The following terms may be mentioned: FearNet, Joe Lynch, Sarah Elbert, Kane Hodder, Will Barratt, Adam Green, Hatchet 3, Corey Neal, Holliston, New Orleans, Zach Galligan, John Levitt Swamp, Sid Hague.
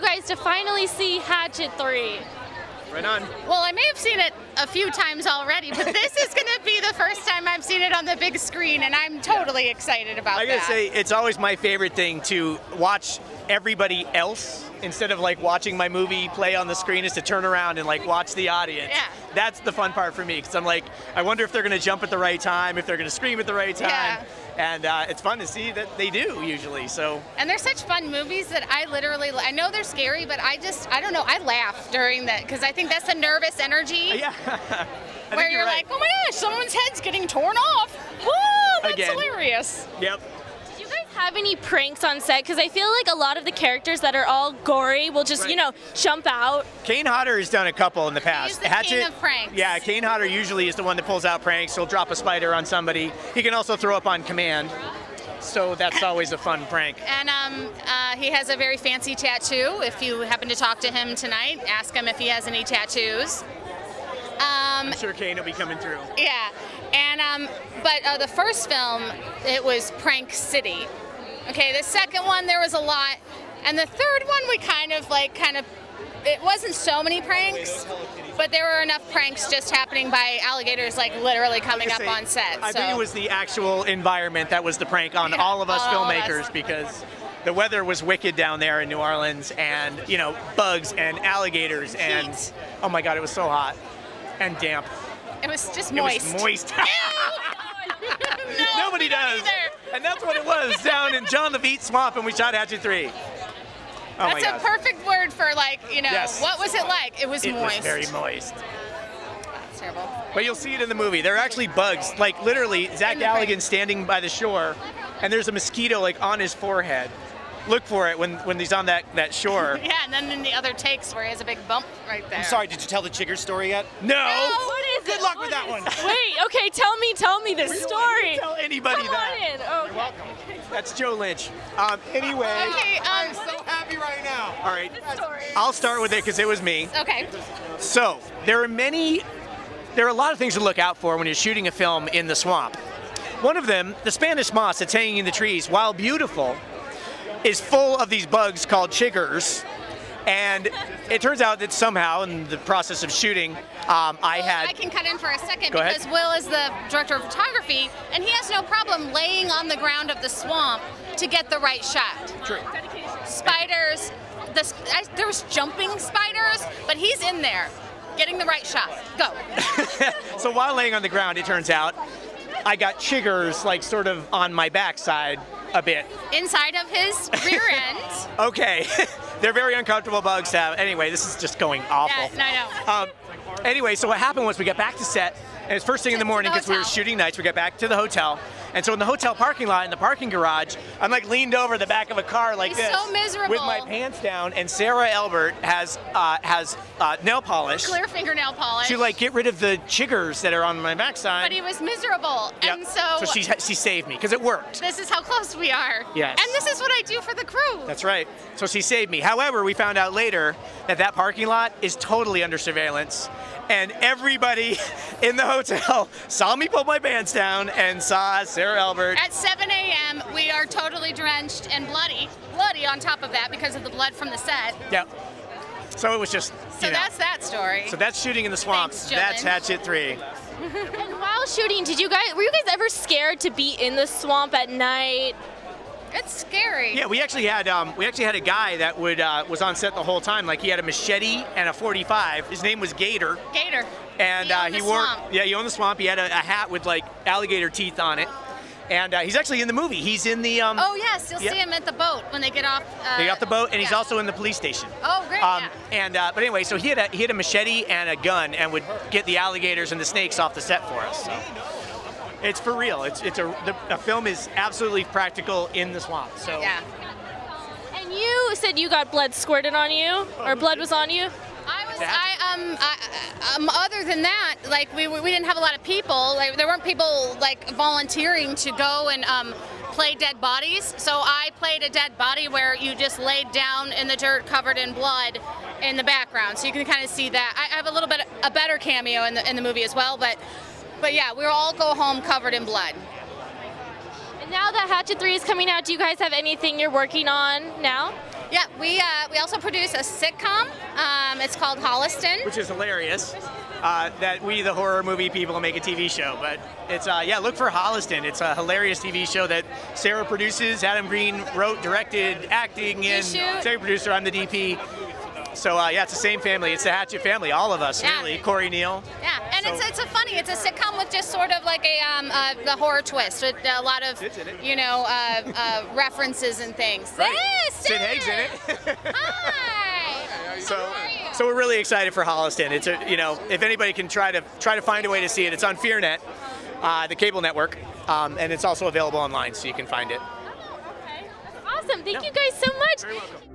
you guys to finally see Hatchet 3. Right on. Well, I may have seen it a few times already, but this is going to be the first time I've seen it on the big screen, and I'm totally excited about that. I gotta say, it's always my favorite thing to watch everybody else instead of like watching my movie play on the screen is to turn around and like watch the audience. Yeah. That's the fun part for me because I'm like, I wonder if they're going to jump at the right time, if they're going to scream at the right time. Yeah. And it's fun to see that they do usually. So. And they're such fun movies that I literally, I know they're scary, but I don't know, I laugh during that because I think that's the nervous energy. Yeah. Where you're right. Like, oh my gosh, someone's head's getting torn off. Whoa, that's hilarious. Yep. Did you guys have any pranks on set? Because I feel like a lot of the characters that are all gory will just, you know, jump out. Kane Hodder has done a couple in the past. He's the king of pranks. Yeah, Kane Hodder usually is the one that pulls out pranks. He'll drop a spider on somebody. He can also throw up on command. So that's always a fun prank. And he has a very fancy tattoo. If you happen to talk to him tonight, ask him if he has any tattoos. I'm sure Kane will be coming through. Yeah, and but the first film, it was Prank City. Okay, the second one there was a lot, and the third one we kind of it wasn't so many pranks, but there were enough pranks just happening by alligators like literally coming up on set. I think it was the actual environment that was the prank on all of us filmmakers because the weather was wicked down there in New Orleans, and you know, bugs and alligators and oh my god, it was so hot. And damp. It was just moist. It was moist. No, nobody does. Either. And that's what it was down in John Levitt Swamp, and we shot Hatchet 3. Oh that's a perfect word for like, you know, what was it like? It was moist. It was very moist. That's terrible. But you'll see it in the movie. There are actually bugs. Like literally, Zach Galligan standing by the shore, and there's a mosquito like on his forehead. Look for it when he's on that shore. Yeah, and then in the other takes where he has a big bump right there. I'm sorry, did you tell the Chigger story yet? No! What is it? Good luck with that one. Wait, okay, tell me this story. Don't tell anybody that. Oh, you're welcome. That's Joe Lynch. Anyway, okay, I'm so happy right now. All right, I'll start with it because it was me. Okay. So, there are a lot of things to look out for when you're shooting a film in the swamp. One of them, the Spanish moss that's hanging in the trees, while beautiful, is full of these bugs called chiggers, and it turns out that somehow in the process of shooting, I can cut in for a second because Will is the director of photography, and he has no problem laying on the ground of the swamp to get the right shot. True. Spiders, there was jumping spiders, but he's in there getting the right shot. Go. So while laying on the ground, it turns out I got chiggers like sort of on my backside. A bit. Inside of his rear end. Okay. They're very uncomfortable bugs to have. Anyway, this is just going awful. Yeah, I know. Anyway, so what happened was we got back to set, and it's first thing in the morning because we were shooting nights. We got back to the hotel, and so in the hotel parking lot, in the parking garage, I'm like leaned over the back of a car like this. So miserable. With my pants down, and Sarah Elbert has nail polish. Clear fingernail polish. To like get rid of the chiggers that are on my backside. But he was miserable, and so she saved me because it worked. This is how close we are. Yes. And this is what I do for the crew. That's right. So she saved me. However, we found out later that that parking lot is totally under surveillance, and everybody in the hotel saw me pull my pants down and saw Sarah Elbert. At 7 a.m., we are totally drenched and bloody on top of that because of the blood from the set. Yep. So it was just, you know. That's that story. So that's shooting in the swamps. That's Hatchet 3. And while shooting, were you guys ever scared to be in the swamp at night? It's scary. Yeah, we actually had a guy that was on set the whole time. Like he had a machete and a .45. His name was Gator. Gator. And he owned the swamp. He had a hat with like alligator teeth on it. And he's actually in the movie. He's in the. Oh yes, you'll see him at the boat when they get off. They get off the boat, and he's also in the police station. Oh great. And but anyway, so he had a machete and a gun, and would get the alligators and the snakes off the set for us. So. It's for real. The film is absolutely practical in the swamp. So. Yeah. And you said you got blood squirted on you, or blood was on you. Other than that, like we didn't have a lot of people. Like there weren't people like volunteering to go and play dead bodies. So I played a dead body where you just laid down in the dirt, covered in blood, in the background. So you can kind of see that. I have a little bit a better cameo in the movie as well, but. But yeah, we'll all go home covered in blood. And now that Hatchet 3 is coming out, do you guys have anything you're working on now? Yeah, we also produce a sitcom. It's called Holliston, which is hilarious. That we, the horror movie people, make a TV show, but it's yeah. Look for Holliston. It's a hilarious TV show that Sarah produces. Adam Green wrote, directed, acting, and Sarah producer. I'm the DP. So yeah, it's the same family. It's the Hatchet family. All of us, really. Corey Neal. Yeah, and so, it's a funny. It's a sitcom with just sort of like a the horror twist. A lot of you know references and things. Right. Hey, Sid Hague's in it. Hi. So we're really excited for Holliston. It's a, you know, if anybody can try to find a way to see it, it's on FearNet, the cable network, and it's also available online, so you can find it. Oh, okay. That's awesome. Thank you guys so much. You're very welcome.